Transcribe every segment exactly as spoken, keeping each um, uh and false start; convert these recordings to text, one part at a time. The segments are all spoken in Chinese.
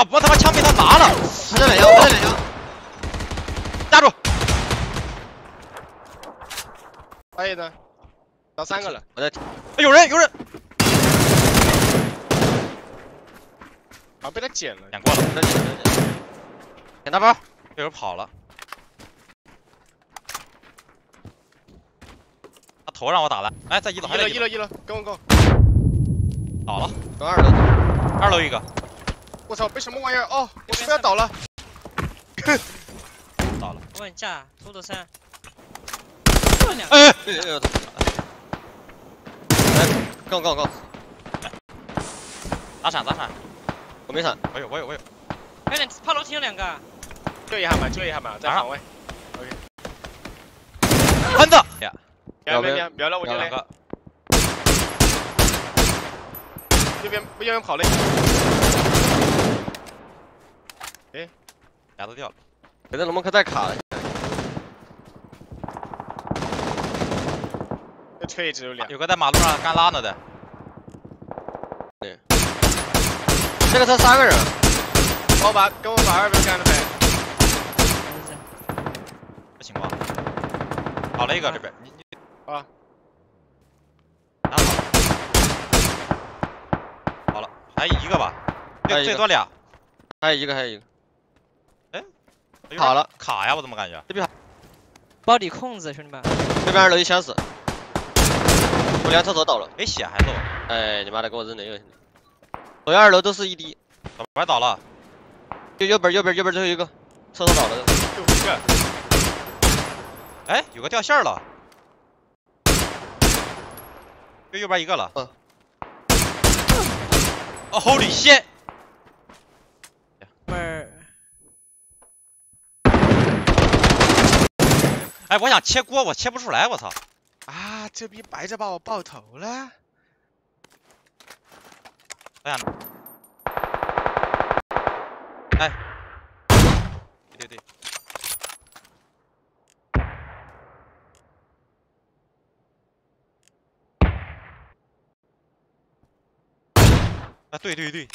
啊！我他妈枪被他拿了，还剩两枪，还剩两枪，压住！还有呢，打三个了，我在。哎，有人，有人！啊，被他捡了，捡过了，捡捡捡，捡大包，有人跑了。 头让我打了，哎，在一楼，还在一楼，一楼，跟我跟我，倒了，等二楼，二楼一个，我操，被什么玩意儿？哦，我是不是要倒了？倒了，我很炸，出的三，这两，哎，来，跟我跟我跟我，打闪打闪，我没闪，我有我有我有，快点，爬楼梯有两个，救一下嘛，救一下嘛，在反位 ，OK， 喷的。 不要不要！我这两个，右边右边跑了，哎，俩都掉了，别的龙门可太卡了，这车也只有俩，有个在马路上干拉呢的，对，这个车三个人，我把跟我把二边干了呗，这情况，跑了一个这边，你你。 啊！拿好了，好了，还一个吧，最最多俩，还有一个，还有一个。哎，卡了，卡呀！我怎么感觉？这边包里空子，兄弟们。这边二楼一枪死，我连厕所倒了，没血还漏。哎，你妈的，给我扔哪个？左右二楼都是一滴，怎么倒了？右右边右边右边最后一个，厕所倒了。最后一个。哎，有个掉线了。 就右边一个了。嗯。哦，好李先。妹儿。哎，我想切锅，我切不出来，我操！啊，这逼白着把我爆头了。哎呀。哎。对对对。 啊，对对对，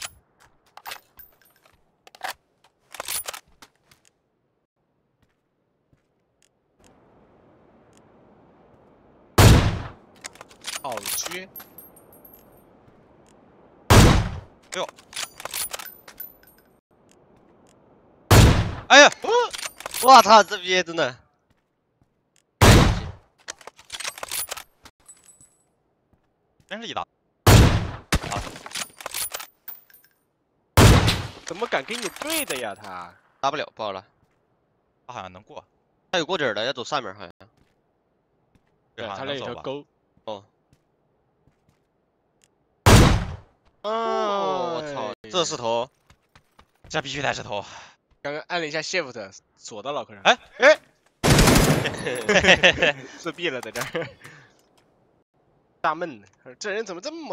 好狙！哎呦，哎呀，我操，这边真的！ 真是一打。 怎么敢跟你对的呀？他打不了，爆了。他好像能过，他有过底的，要走上面好像。对，他那条沟。哦。哦，我操，这是头，这必须得是头。刚刚按了一下 shift 锁到脑壳上。哎哎，自闭了在这儿。大闷呢，这人怎么这么？